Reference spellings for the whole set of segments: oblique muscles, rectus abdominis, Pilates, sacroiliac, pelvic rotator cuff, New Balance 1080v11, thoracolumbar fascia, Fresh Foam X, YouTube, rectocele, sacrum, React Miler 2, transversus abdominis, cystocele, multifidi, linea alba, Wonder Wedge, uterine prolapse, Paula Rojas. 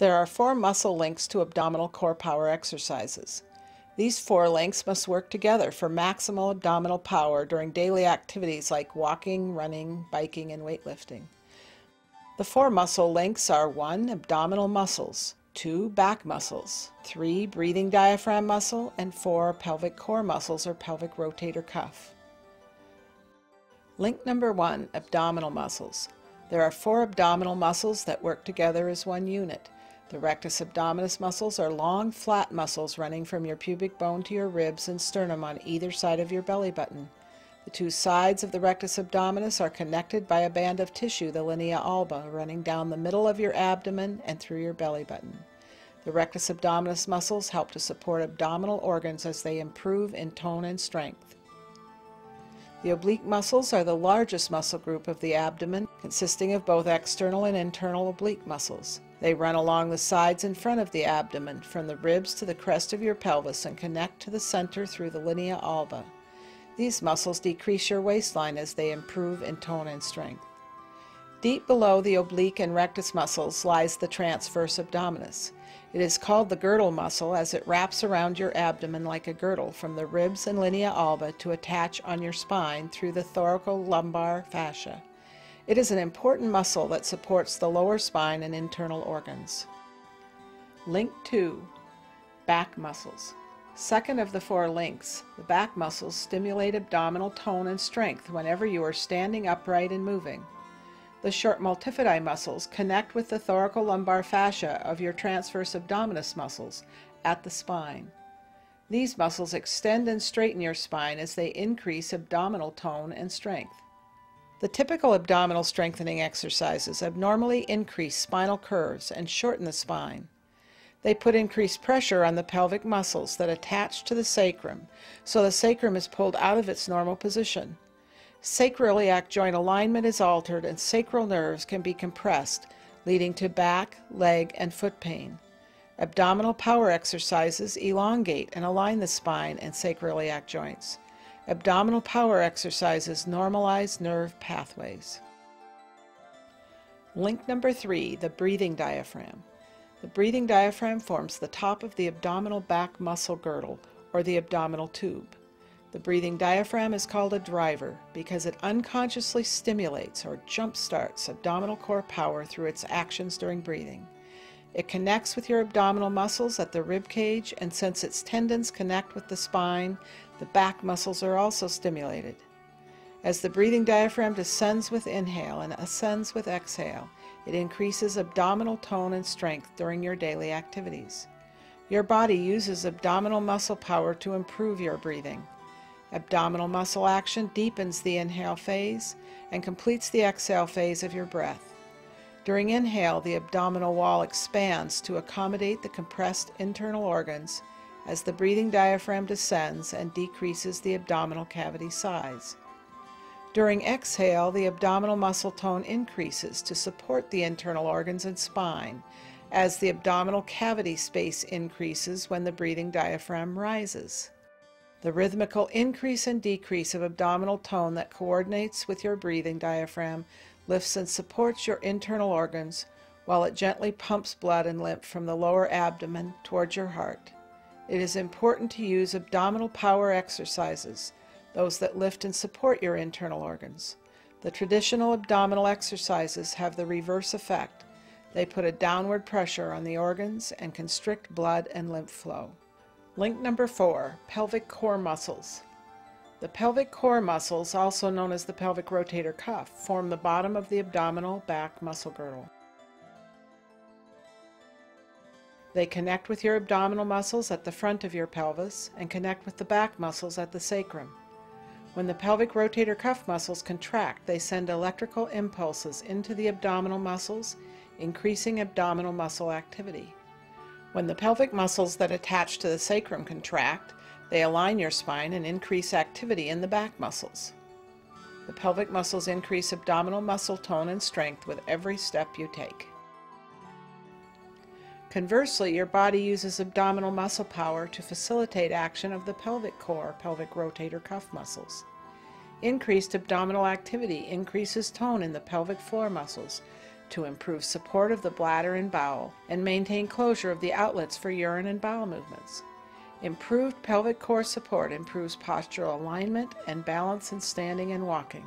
There are four muscle links to abdominal core power exercises. These four links must work together for maximal abdominal power during daily activities like walking, running, biking, and weightlifting. The four muscle links are 1. Abdominal muscles, 2. Back muscles, 3. Breathing diaphragm muscle, and 4. Pelvic core muscles or pelvic rotator cuff. Link number 1, abdominal muscles. There are 4 abdominal muscles that work together as one unit. The rectus abdominis muscles are long, flat muscles running from your pubic bone to your ribs and sternum on either side of your belly button. The two sides of the rectus abdominis are connected by a band of tissue, the linea alba, running down the middle of your abdomen and through your belly button. The rectus abdominis muscles help to support abdominal organs as they improve in tone and strength. The oblique muscles are the largest muscle group of the abdomen, consisting of both external and internal oblique muscles. They run along the sides in front of the abdomen, from the ribs to the crest of your pelvis, and connect to the center through the linea alba. These muscles decrease your waistline as they improve in tone and strength. Deep below the oblique and rectus muscles lies the transversus abdominis. It is called the girdle muscle as it wraps around your abdomen like a girdle from the ribs and linea alba to attach on your spine through the thoracolumbar fascia. It is an important muscle that supports the lower spine and internal organs. Link 2, back muscles. Second of the 4 links, the back muscles stimulate abdominal tone and strength whenever you are standing upright and moving. The short multifidi muscles connect with the thoracolumbar fascia of your transversus abdominis muscles at the spine. These muscles extend and straighten your spine as they increase abdominal tone and strength. The typical abdominal strengthening exercises abnormally increase spinal curves and shorten the spine. They put increased pressure on the pelvic muscles that attach to the sacrum, so the sacrum is pulled out of its normal position. Sacroiliac joint alignment is altered and sacral nerves can be compressed, leading to back, leg, and foot pain. Abdominal power exercises elongate and align the spine and sacroiliac joints. Abdominal power exercises normalize nerve pathways. Link number 3, the breathing diaphragm. The breathing diaphragm forms the top of the abdominal back muscle girdle, or the abdominal tube. The breathing diaphragm is called a driver because it unconsciously stimulates or jump-starts abdominal core power through its actions during breathing. It connects with your abdominal muscles at the rib cage, and since its tendons connect with the spine, the back muscles are also stimulated. As the breathing diaphragm descends with inhale and ascends with exhale, it increases abdominal tone and strength during your daily activities. Your body uses abdominal muscle power to improve your breathing. Abdominal muscle action deepens the inhale phase and completes the exhale phase of your breath. During inhale, the abdominal wall expands to accommodate the compressed internal organs as the breathing diaphragm descends and decreases the abdominal cavity size. During exhale, the abdominal muscle tone increases to support the internal organs and spine as the abdominal cavity space increases when the breathing diaphragm rises. The rhythmical increase and decrease of abdominal tone that coordinates with your breathing diaphragm lifts and supports your internal organs while it gently pumps blood and lymph from the lower abdomen towards your heart. It is important to use abdominal power exercises, those that lift and support your internal organs. The traditional abdominal exercises have the reverse effect. They put a downward pressure on the organs and constrict blood and lymph flow. Link number 4, pelvic core muscles. The pelvic core muscles, also known as the pelvic rotator cuff, form the bottom of the abdominal back muscle girdle. They connect with your abdominal muscles at the front of your pelvis and connect with the back muscles at the sacrum. When the pelvic rotator cuff muscles contract, they send electrical impulses into the abdominal muscles, increasing abdominal muscle activity. When the pelvic muscles that attach to the sacrum contract, they align your spine and increase activity in the back muscles. The pelvic muscles increase abdominal muscle tone and strength with every step you take. Conversely, your body uses abdominal muscle power to facilitate action of the pelvic core, pelvic rotator cuff muscles. Increased abdominal activity increases tone in the pelvic floor muscles, to improve support of the bladder and bowel and maintain closure of the outlets for urine and bowel movements. Improved pelvic core support improves postural alignment and balance in standing and walking.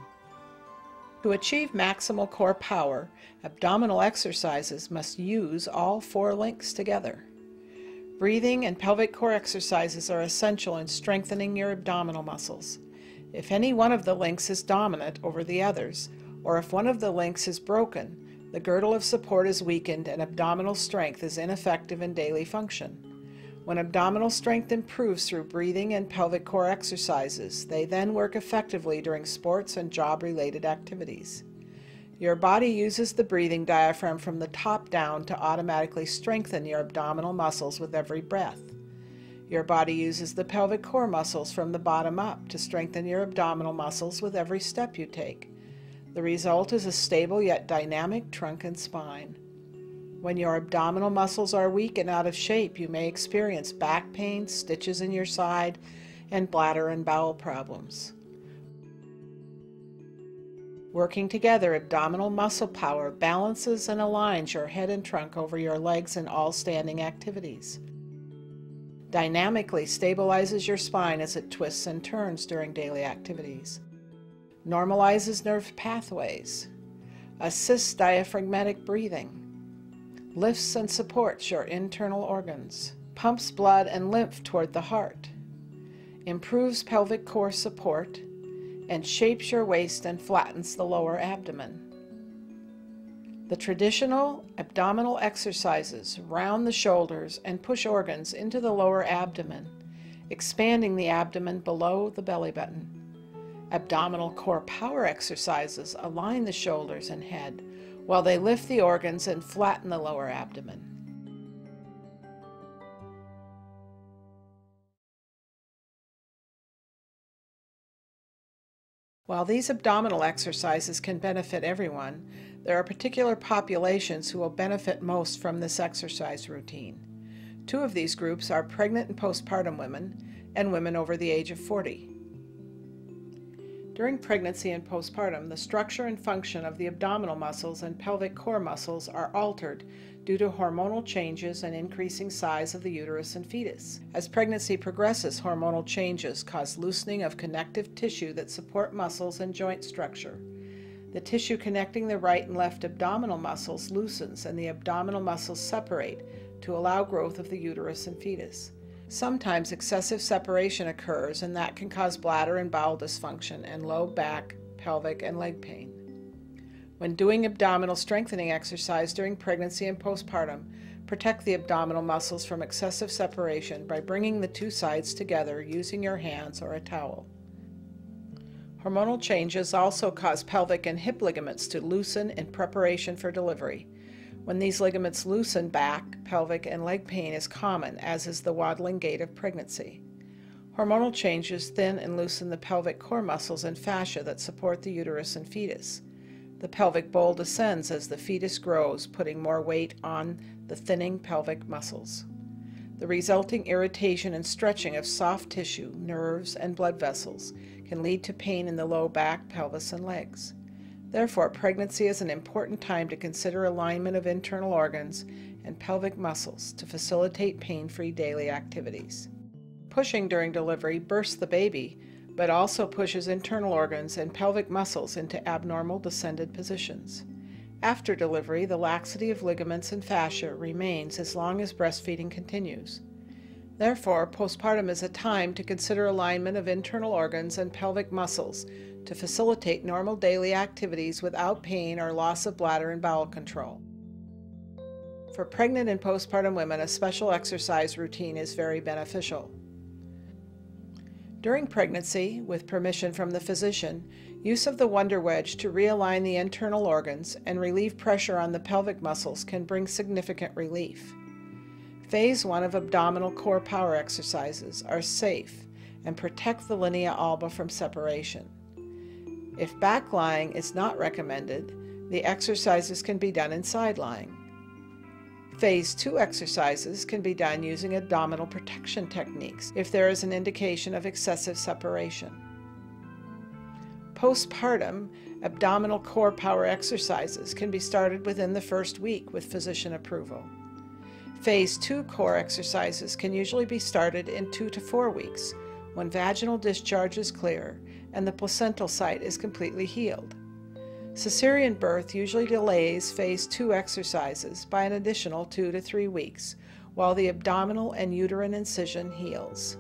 To achieve maximal core power, abdominal exercises must use all four links together. Breathing and pelvic core exercises are essential in strengthening your abdominal muscles. If any one of the links is dominant over the others, or if one of the links is broken, the girdle of support is weakened and abdominal strength is ineffective in daily function. When abdominal strength improves through breathing and pelvic core exercises, they then work effectively during sports and job-related activities. Your body uses the breathing diaphragm from the top down to automatically strengthen your abdominal muscles with every breath. Your body uses the pelvic core muscles from the bottom up to strengthen your abdominal muscles with every step you take. The result is a stable yet dynamic trunk and spine. When your abdominal muscles are weak and out of shape, you may experience back pain, stitches in your side, and bladder and bowel problems. Working together, abdominal muscle power balances and aligns your head and trunk over your legs in all standing activities. Dynamically stabilizes your spine as it twists and turns during daily activities. Normalizes nerve pathways. Assists diaphragmatic breathing. Lifts and supports your internal organs, pumps blood and lymph toward the heart, improves pelvic core support, and shapes your waist and flattens the lower abdomen. The traditional abdominal exercises round the shoulders and push organs into the lower abdomen, expanding the abdomen below the belly button. Abdominal core power exercises align the shoulders and head, while they lift the organs and flatten the lower abdomen. While these abdominal exercises can benefit everyone, there are particular populations who will benefit most from this exercise routine. Two of these groups are pregnant and postpartum women and women over the age of 40. During pregnancy and postpartum, the structure and function of the abdominal muscles and pelvic core muscles are altered due to hormonal changes and increasing size of the uterus and fetus. As pregnancy progresses, hormonal changes cause loosening of connective tissue that support muscles and joint structure. The tissue connecting the right and left abdominal muscles loosens and the abdominal muscles separate to allow growth of the uterus and fetus. Sometimes excessive separation occurs, and that can cause bladder and bowel dysfunction and low back, pelvic, and leg pain. When doing abdominal strengthening exercise during pregnancy and postpartum, protect the abdominal muscles from excessive separation by bringing the two sides together using your hands or a towel. Hormonal changes also cause pelvic and hip ligaments to loosen in preparation for delivery. When these ligaments loosen, back, pelvic, and leg pain is common, as is the waddling gait of pregnancy. Hormonal changes thin and loosen the pelvic core muscles and fascia that support the uterus and fetus. The pelvic bowl descends as the fetus grows, putting more weight on the thinning pelvic muscles. The resulting irritation and stretching of soft tissue, nerves, and blood vessels can lead to pain in the low back, pelvis, and legs. Therefore, pregnancy is an important time to consider alignment of internal organs and pelvic muscles to facilitate pain-free daily activities. Pushing during delivery bursts the baby, but also pushes internal organs and pelvic muscles into abnormal descended positions. After delivery, the laxity of ligaments and fascia remains as long as breastfeeding continues. Therefore, postpartum is a time to consider alignment of internal organs and pelvic muscles to facilitate normal daily activities without pain or loss of bladder and bowel control. For pregnant and postpartum women, a special exercise routine is very beneficial. During pregnancy, with permission from the physician, use of the Wonder Wedge to realign the internal organs and relieve pressure on the pelvic muscles can bring significant relief. Phase 1 of abdominal core power exercises are safe and protect the linea alba from separation. If back lying is not recommended, the exercises can be done in side lying. Phase 2 exercises can be done using abdominal protection techniques if there is an indication of excessive separation. Postpartum Abdominal core power exercises can be started within the first week with physician approval. Phase 2 core exercises can usually be started in 2 to 4 weeks when vaginal discharge is clear and the placental site is completely healed. Cesarean birth usually delays phase 2 exercises by an additional 2 to 3 weeks while the abdominal and uterine incision heals.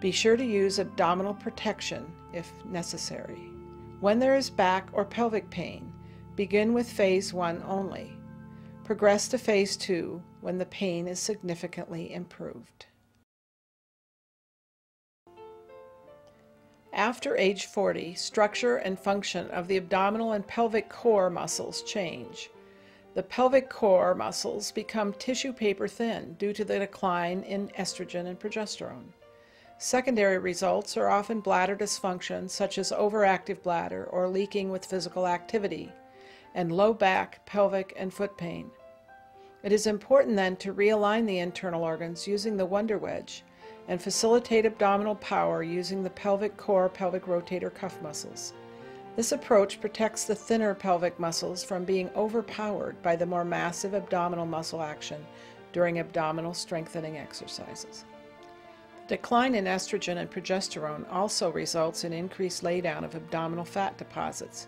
Be sure to use abdominal protection if necessary. When there is back or pelvic pain, begin with phase 1 only. Progress to phase 2 when the pain is significantly improved. After age 40, structure and function of the abdominal and pelvic core muscles change. The pelvic core muscles become tissue paper thin due to the decline in estrogen and progesterone. Secondary results are often bladder dysfunction, such as overactive bladder or leaking with physical activity, and low back, pelvic, and foot pain. It is important then to realign the internal organs using the Wonder Wedge and facilitate abdominal power using the pelvic core, pelvic rotator cuff muscles. This approach protects the thinner pelvic muscles from being overpowered by the more massive abdominal muscle action during abdominal strengthening exercises. Decline in estrogen and progesterone also results in increased laydown of abdominal fat deposits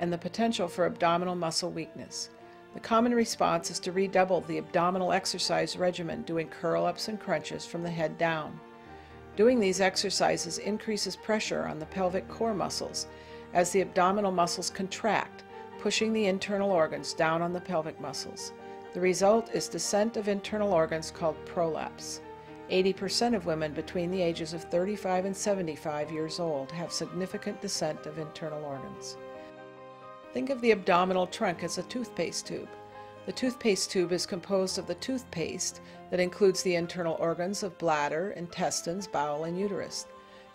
and the potential for abdominal muscle weakness. The common response is to redouble the abdominal exercise regimen, doing curl-ups and crunches from the head down. Doing these exercises increases pressure on the pelvic core muscles as the abdominal muscles contract, pushing the internal organs down on the pelvic muscles. The result is descent of internal organs called prolapse. 80% of women between the ages of 35 and 75 years old have significant descent of internal organs. Think of the abdominal trunk as a toothpaste tube. The toothpaste tube is composed of the toothpaste that includes the internal organs of bladder, intestines, bowel, and uterus.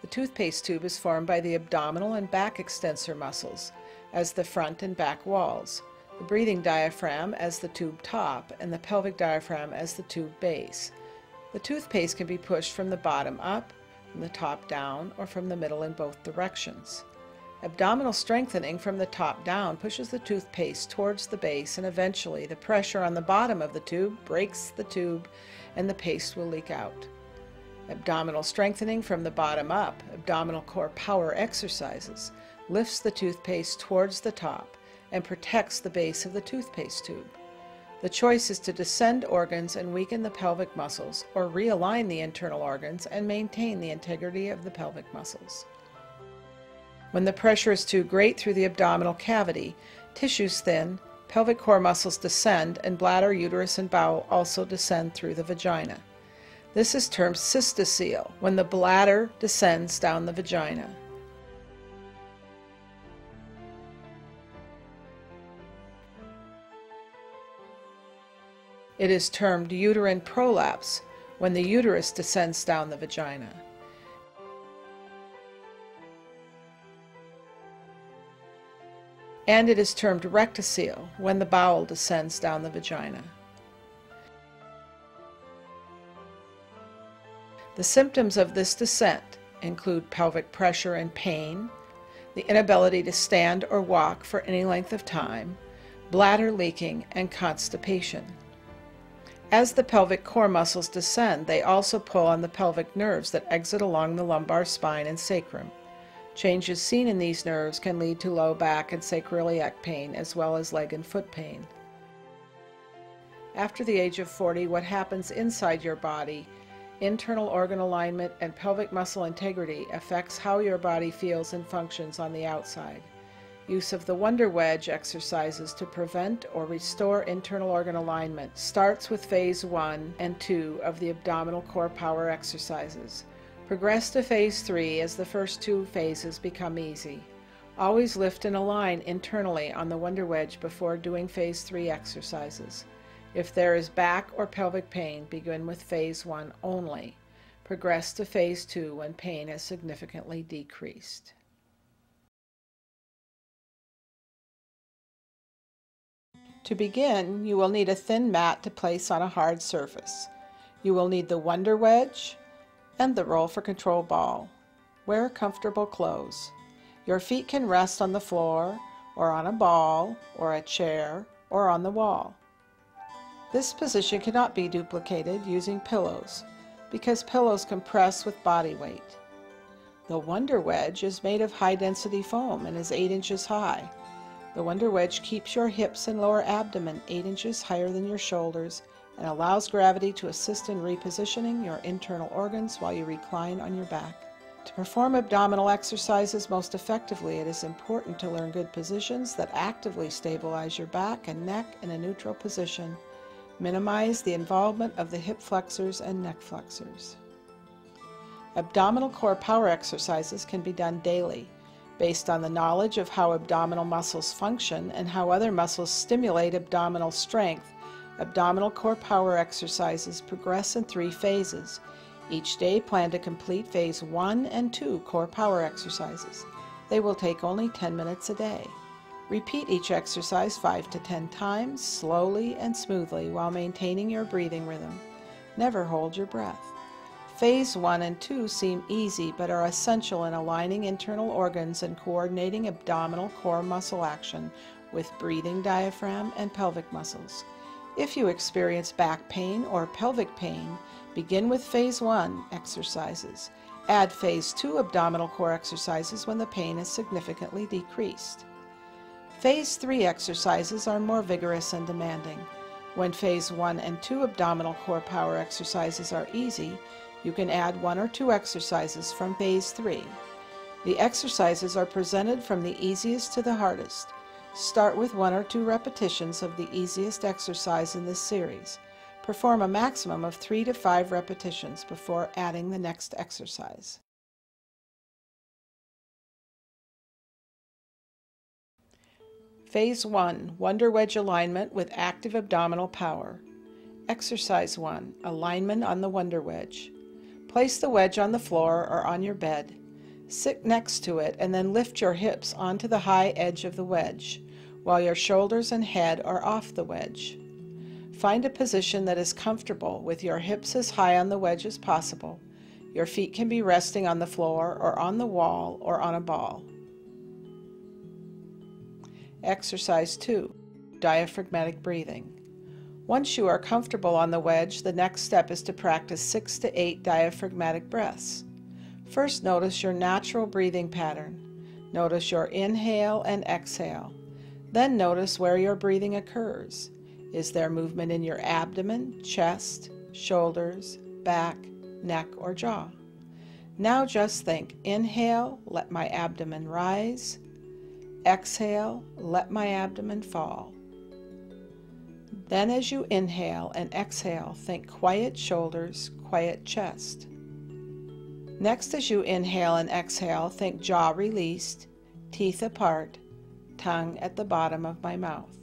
The toothpaste tube is formed by the abdominal and back extensor muscles as the front and back walls, the breathing diaphragm as the tube top, and the pelvic diaphragm as the tube base. The toothpaste can be pushed from the bottom up, from the top down, or from the middle in both directions. Abdominal strengthening from the top down pushes the toothpaste towards the base, and eventually the pressure on the bottom of the tube breaks the tube and the paste will leak out. Abdominal strengthening from the bottom up, abdominal core power exercises, lifts the toothpaste towards the top and protects the base of the toothpaste tube. The choice is to descend organs and weaken the pelvic muscles, or realign the internal organs and maintain the integrity of the pelvic muscles. When the pressure is too great through the abdominal cavity, tissues thin, pelvic core muscles descend, and bladder, uterus, and bowel also descend through the vagina. This is termed cystocele, when the bladder descends down the vagina. It is termed uterine prolapse when the uterus descends down the vagina. And it is termed rectocele when the bowel descends down the vagina. The symptoms of this descent include pelvic pressure and pain, the inability to stand or walk for any length of time, bladder leaking, and constipation. As the pelvic core muscles descend, they also pull on the pelvic nerves that exit along the lumbar spine and sacrum. Changes seen in these nerves can lead to low back and sacroiliac pain, as well as leg and foot pain. After the age of 40, what happens inside your body, internal organ alignment, and pelvic muscle integrity affects how your body feels and functions on the outside. Use of the Wonder Wedge exercises to prevent or restore internal organ alignment starts with phase 1 and 2 of the abdominal core power exercises. Progress to phase 3 as the first 2 phases become easy. Always lift and align internally on the Wonder Wedge before doing phase 3 exercises. If there is back or pelvic pain, begin with phase 1 only. Progress to phase 2 when pain has significantly decreased. To begin, you will need a thin mat to place on a hard surface. You will need the Wonder Wedge and the roll for control ball. Wear comfortable clothes. Your feet can rest on the floor or on a ball, or a chair, or on the wall. This position cannot be duplicated using pillows because pillows compress with body weight. The Wonder Wedge is made of high-density foam and is 8 inches high. The Wonder Wedge keeps your hips and lower abdomen 8 inches higher than your shoulders and allows gravity to assist in repositioning your internal organs while you recline on your back. To perform abdominal exercises most effectively, it is important to learn good positions that actively stabilize your back and neck in a neutral position. Minimize the involvement of the hip flexors and neck flexors. Abdominal core power exercises can be done daily based on the knowledge of how abdominal muscles function and how other muscles stimulate abdominal strength. Abdominal core power exercises progress in 3 phases. Each day, plan to complete phase 1 and 2 core power exercises. They will take only 10 minutes a day. Repeat each exercise 5 to 10 times, slowly and smoothly, while maintaining your breathing rhythm. Never hold your breath. Phase 1 and 2 seem easy but are essential in aligning internal organs and coordinating abdominal core muscle action with breathing, diaphragm, and pelvic muscles. If you experience back pain or pelvic pain, begin with phase 1 exercises. Add phase 2 abdominal core exercises when the pain is significantly decreased. Phase 3 exercises are more vigorous and demanding. When phase 1 and 2 abdominal core power exercises are easy, you can add 1 or 2 exercises from phase 3. The exercises are presented from the easiest to the hardest. Start with 1 or 2 repetitions of the easiest exercise in this series. Perform a maximum of 3 to 5 repetitions before adding the next exercise. Phase 1, Wonder Wedge alignment with active abdominal power. Exercise 1, alignment on the Wonder Wedge. Place the wedge on the floor or on your bed. Sit next to it and then lift your hips onto the high edge of the wedge, while your shoulders and head are off the wedge. Find a position that is comfortable with your hips as high on the wedge as possible. Your feet can be resting on the floor or on the wall or on a ball. Exercise 2, diaphragmatic breathing. Once you are comfortable on the wedge, the next step is to practice 6 to 8 diaphragmatic breaths. First, notice your natural breathing pattern. Notice your inhale and exhale. Then notice where your breathing occurs. Is there movement in your abdomen, chest, shoulders, back, neck, or jaw? Now just think, inhale, let my abdomen rise. Exhale, let my abdomen fall. Then as you inhale and exhale, think quiet shoulders, quiet chest. Next, as you inhale and exhale, think jaw released, teeth apart, tongue at the bottom of my mouth.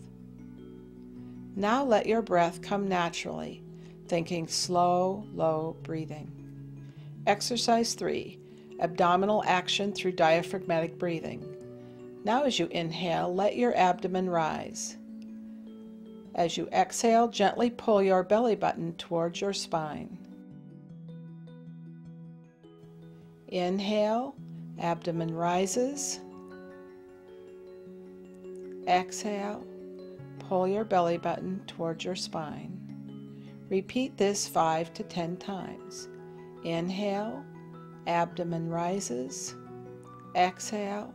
Now let your breath come naturally, thinking slow, low breathing. Exercise 3, abdominal action through diaphragmatic breathing. Now as you inhale, let your abdomen rise. As you exhale, gently pull your belly button towards your spine. Inhale, abdomen rises. Exhale, pull your belly button towards your spine. Repeat this 5 to 10 times. Inhale, abdomen rises. Exhale,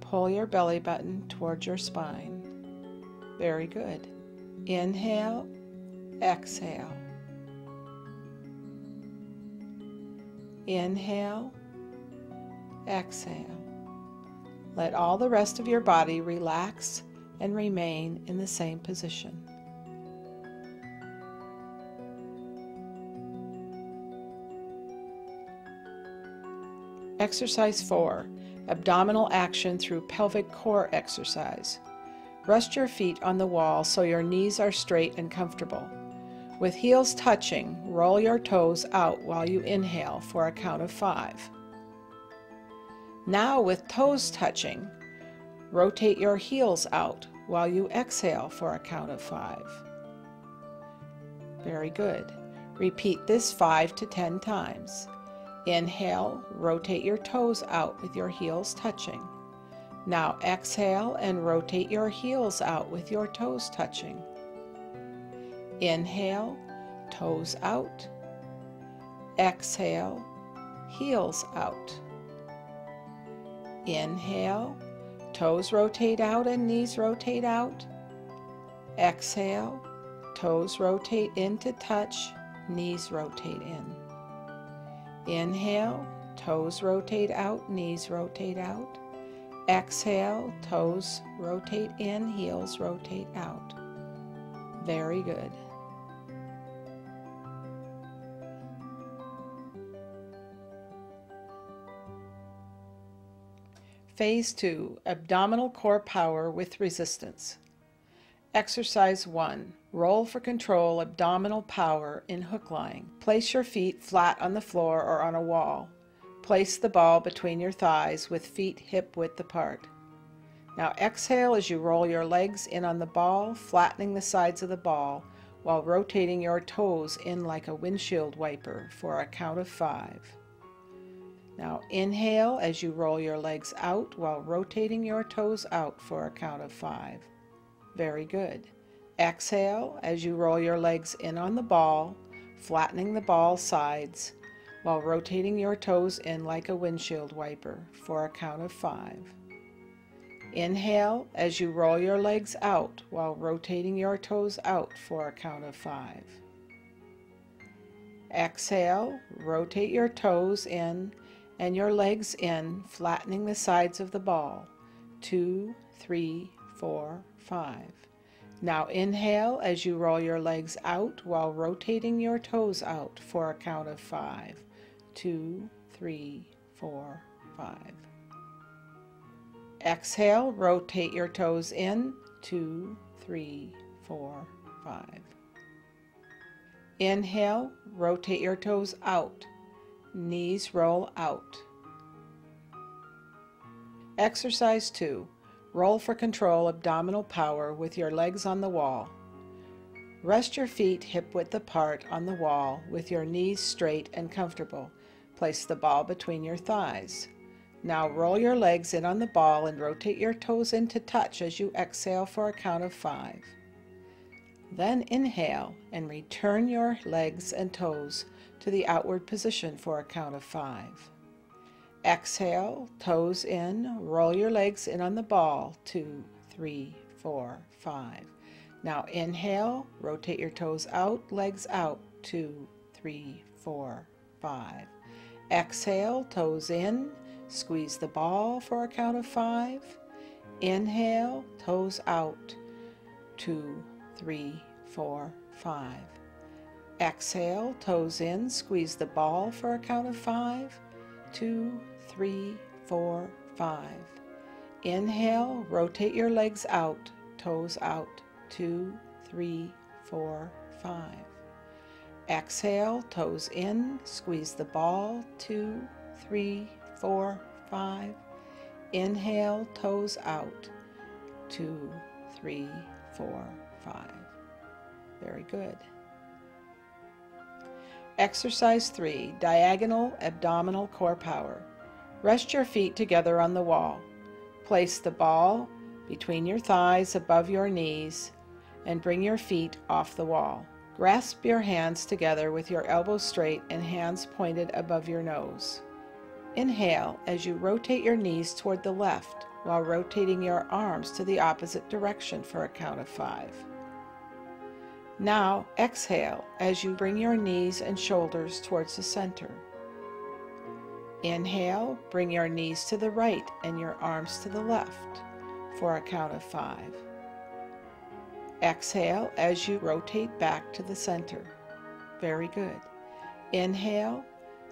pull your belly button towards your spine. Very good. Inhale, exhale. Inhale, exhale. Let all the rest of your body relax and remain in the same position. Exercise 4. Abdominal action through pelvic core exercise. Rest your feet on the wall so your knees are straight and comfortable. With heels touching, roll your toes out while you inhale for a count of 5. Now with toes touching, rotate your heels out while you exhale for a count of 5. Very good. Repeat this 5 to 10 times. Inhale, rotate your toes out with your heels touching. Now exhale and rotate your heels out with your toes touching. Inhale, toes out. Exhale, heels out. Inhale, toes rotate out and knees rotate out. Exhale, toes rotate in to touch, knees rotate in. Inhale, toes rotate out, knees rotate out. Exhale, toes rotate in, heels rotate out. Very good. Phase 2, abdominal core power with resistance. Exercise 1, roll for control abdominal power in hook lying. Place your feet flat on the floor or on a wall. Place the ball between your thighs with feet hip-width apart. Now exhale as you roll your legs in on the ball, flattening the sides of the ball while rotating your toes in like a windshield wiper for a count of 5. Now inhale as you roll your legs out while rotating your toes out for a count of 5. Very good. Exhale as you roll your legs in on the ball, flattening the ball sides while rotating your toes in like a windshield wiper for a count of 5. Inhale as you roll your legs out while rotating your toes out for a count of 5. Exhale, rotate your toes in and your legs in, flattening the sides of the ball. 2, 3, 4, 5. Now inhale as you roll your legs out while rotating your toes out for a count of 5. 2, 3, 4, 5. Exhale, rotate your toes in. 2, 3, 4, 5. Inhale, rotate your toes out. Knees roll out. Exercise 2. Roll for control abdominal power with your legs on the wall. Rest your feet hip-width apart on the wall with your knees straight and comfortable. Place the ball between your thighs. Now roll your legs in on the ball and rotate your toes in to touch as you exhale for a count of 5. Then inhale and return your legs and toes to the outward position for a count of 5. Exhale, toes in, roll your legs in on the ball. 2, 3, 4, 5. Now inhale, rotate your toes out, legs out. 2, 3, 4, 5. Exhale, toes in, squeeze the ball for a count of 5. Inhale, toes out. 2, 3, 4, 5. Exhale, toes in, squeeze the ball for a count of 5. 2, 3, 4, 5. Inhale, rotate your legs out, toes out. 2, 3, 4, 5. Exhale, toes in, squeeze the ball. 2, 3, 4, 5. Inhale, toes out. 2, 3, 4, 5. Very good. Exercise 3, diagonal abdominal core power. Rest your feet together on the wall. Place the ball between your thighs above your knees and bring your feet off the wall. Grasp your hands together with your elbows straight and hands pointed above your nose. Inhale as you rotate your knees toward the left while rotating your arms to the opposite direction for a count of 5. Now exhale as you bring your knees and shoulders towards the center. Inhale, bring your knees to the right and your arms to the left for a count of 5. Exhale as you rotate back to the center. Very good. Inhale,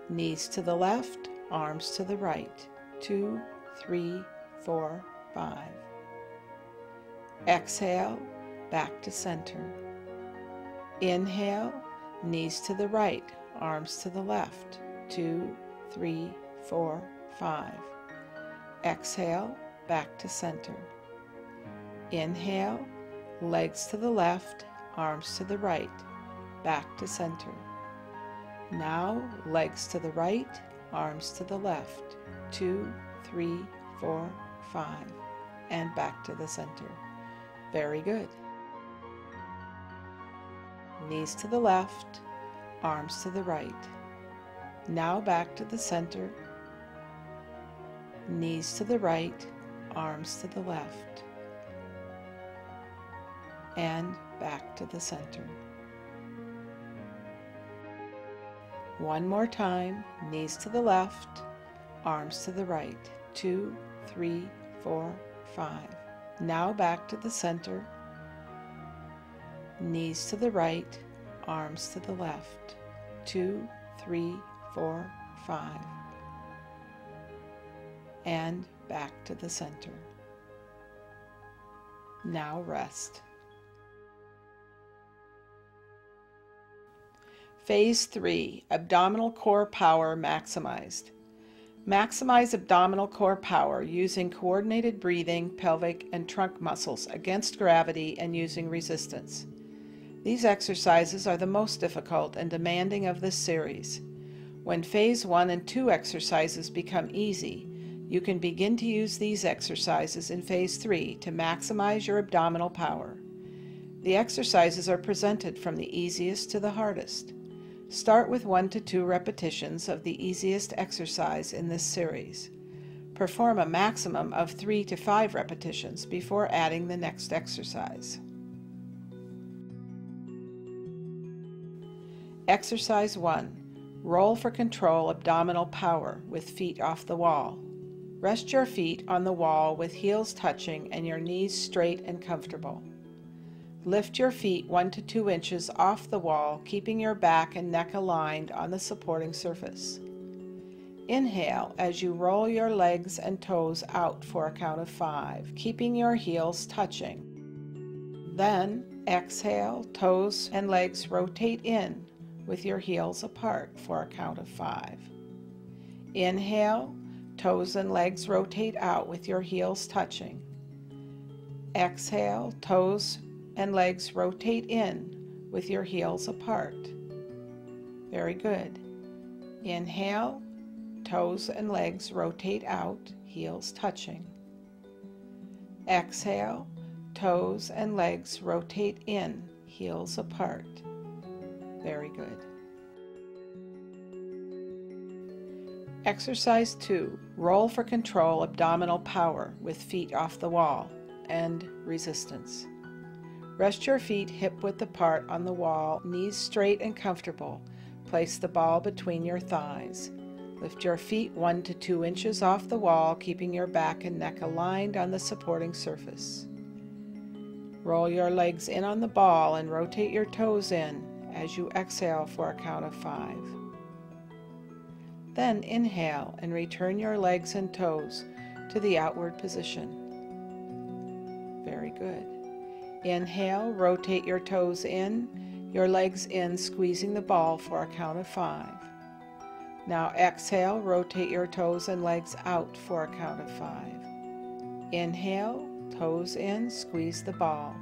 knees to the left, arms to the right. 2, 3, 4, 5. Exhale, back to center. Inhale, knees to the right, arms to the left. 2, 3, 4, 5. Exhale, back to center. Inhale, legs to the left, arms to the right, back to center. Now, legs to the right, arms to the left. 2, 3, 4, 5. and back to the center. Very good. Knees to the left, arms to the right. Now back to the center. Knees to the right, arms to the left. And back to the center. One more time, knees to the left, arms to the right. 2, 3, 4, 5. Now back to the center. Knees to the right, arms to the left. 2, 3, 4, 5. And back to the center. Now rest. Phase 3, abdominal core power maximized. Maximize abdominal core power using coordinated breathing, pelvic and trunk muscles against gravity and using resistance. These exercises are the most difficult and demanding of this series. When phase 1 and 2 exercises become easy, you can begin to use these exercises in phase 3 to maximize your abdominal power. The exercises are presented from the easiest to the hardest. Start with 1 to 2 repetitions of the easiest exercise in this series. Perform a maximum of 3 to 5 repetitions before adding the next exercise. Exercise 1. Roll for control abdominal power with feet off the wall. Rest your feet on the wall with heels touching and your knees straight and comfortable. Lift your feet 1 to 2 inches off the wall, keeping your back and neck aligned on the supporting surface. Inhale as you roll your legs and toes out for a count of 5, keeping your heels touching. Then exhale, toes and legs rotate in with your heels apart for a count of 5. Inhale, toes and legs rotate out with your heels touching. Exhale, toes and legs rotate in with your heels apart. Very good. Inhale, toes and legs rotate out, heels touching. Exhale, toes and legs rotate in, heels apart. Very good. Exercise 2, roll for control abdominal power with feet off the wall and resistance. Rest your feet hip-width apart on the wall, knees straight and comfortable. Place the ball between your thighs. Lift your feet 1 to 2 inches off the wall, keeping your back and neck aligned on the supporting surface. Roll your legs in on the ball and rotate your toes in as you exhale for a count of 5. Then inhale and return your legs and toes to the outward position. Very good. Inhale, rotate your toes in, your legs in, squeezing the ball for a count of 5. Now exhale, rotate your toes and legs out for a count of 5. Inhale, toes in, squeeze the ball.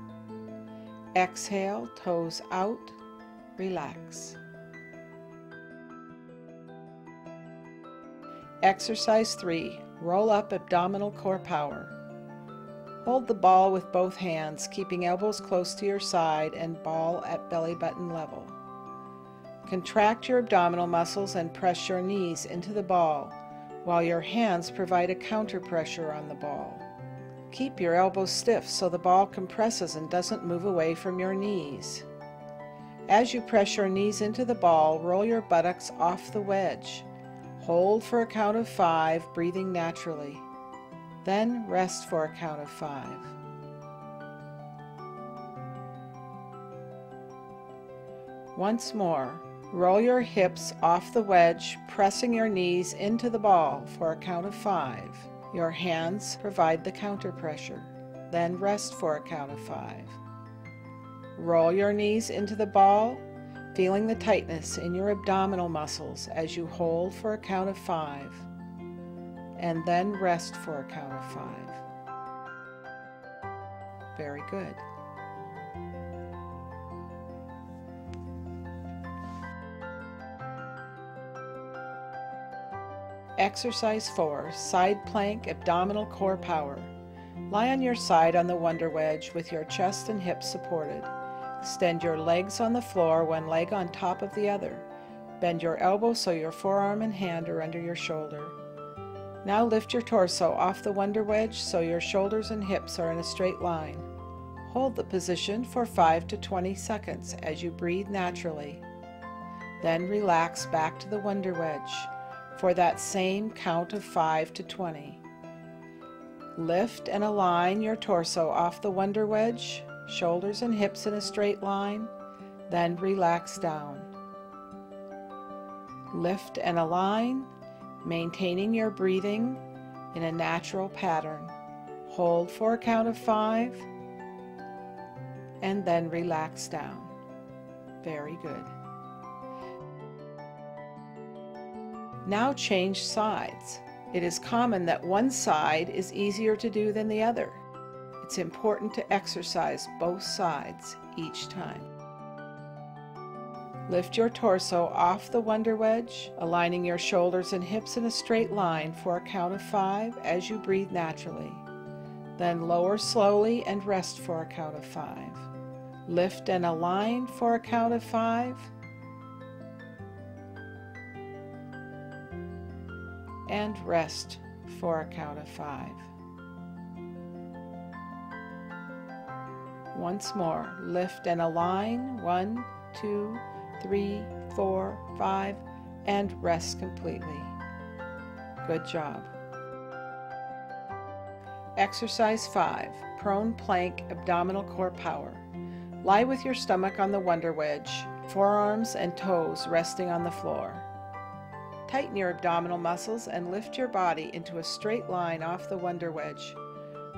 Exhale, toes out, relax. Exercise 3, roll up abdominal core power. Hold the ball with both hands, keeping elbows close to your side and ball at belly button level. Contract your abdominal muscles and press your knees into the ball, while your hands provide a counter pressure on the ball. Keep your elbows stiff so the ball compresses and doesn't move away from your knees. As you press your knees into the ball, roll your buttocks off the wedge. Hold for a count of 5, breathing naturally. Then rest for a count of 5. Once more, roll your hips off the wedge, pressing your knees into the ball for a count of 5. Your hands provide the counter pressure. Then rest for a count of 5. Roll your knees into the ball, feeling the tightness in your abdominal muscles as you hold for a count of 5. And then rest for a count of 5. Very good. Exercise 4, side plank abdominal core power. Lie on your side on the Wonder Wedge with your chest and hips supported. Extend your legs on the floor, one leg on top of the other. Bend your elbow so your forearm and hand are under your shoulder. Now lift your torso off the Wonder Wedge so your shoulders and hips are in a straight line. Hold the position for 5 to 20 seconds as you breathe naturally. Then relax back to the Wonder Wedge for that same count of 5 to 20. Lift and align your torso off the Wonder Wedge, shoulders and hips in a straight line, then relax down. Lift and align, maintaining your breathing in a natural pattern. Hold for a count of 5, and then relax down. Very good. Now change sides. It is common that one side is easier to do than the other. It's important to exercise both sides each time. Lift your torso off the Wonder Wedge, aligning your shoulders and hips in a straight line for a count of 5 as you breathe naturally. Then lower slowly and rest for a count of 5. Lift and align for a count of 5. And rest for a count of 5. Once more, lift and align, 1, 2, 3, 4, 5, and rest completely. Good job. Exercise 5, prone plank abdominal core power. Lie with your stomach on the Wonder Wedge, forearms and toes resting on the floor. Tighten your abdominal muscles and lift your body into a straight line off the Wonder Wedge.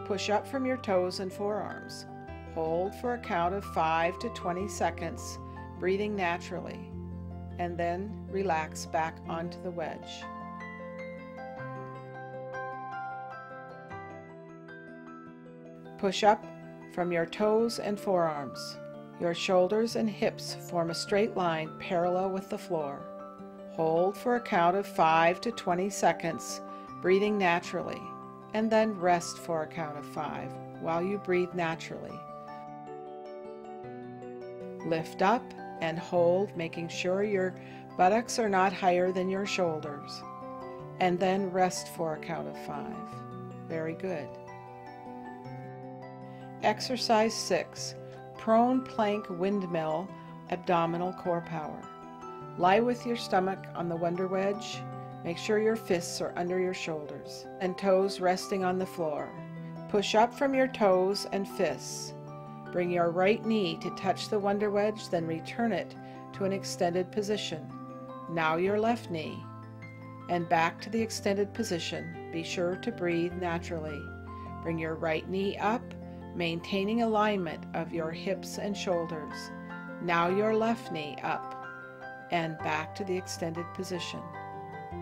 Push up from your toes and forearms. Hold for a count of 5 to 20 seconds, breathing naturally, and then relax back onto the wedge. Push up from your toes and forearms. Your shoulders and hips form a straight line parallel with the floor. Hold for a count of 5 to 20 seconds, breathing naturally, and then rest for a count of 5 while you breathe naturally. Lift up and hold, making sure your buttocks are not higher than your shoulders, and then rest for a count of 5. Very good. Exercise 6, prone plank windmill abdominal core power. Lie with your stomach on the Wonder Wedge. Make sure your fists are under your shoulders and toes resting on the floor. Push up from your toes and fists. Bring your right knee to touch the Wonder Wedge, then return it to an extended position. Now your left knee. And back to the extended position. Be sure to breathe naturally. Bring your right knee up, maintaining alignment of your hips and shoulders. Now your left knee up. And back to the extended position.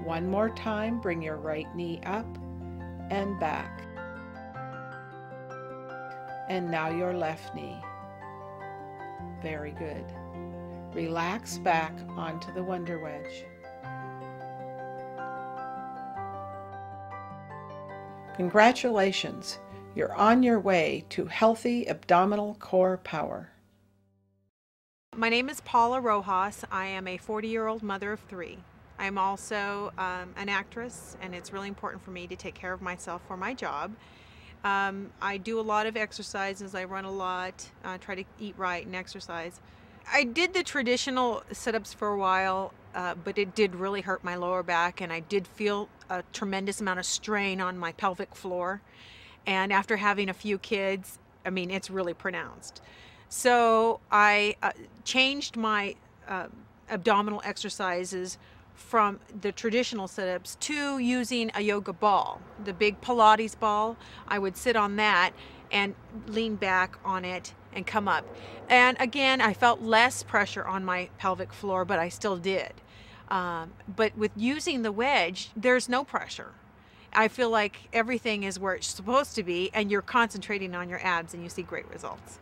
One more time, bring your right knee up and back. And now your left knee. Very good. Relax back onto the Wonder Wedge. Congratulations, you're on your way to healthy abdominal core power. My name is Paula Rojas. I am a 40-year-old mother of 3. I'm also an actress, and it's really important for me to take care of myself for my job. I do a lot of exercises. I run a lot, try to eat right and exercise. I did the traditional sit-ups for a while, but it did really hurt my lower back, and I did feel a tremendous amount of strain on my pelvic floor. And after having a few kids, I mean, it's really pronounced. So I changed my abdominal exercises from the traditional sit-ups to using a yoga ball, the big Pilates ball. I would sit on that and lean back on it and come up. And again, I felt less pressure on my pelvic floor, but I still did. But with using the wedge, there's no pressure. I feel like everything is where it's supposed to be, and you're concentrating on your abs, and you see great results.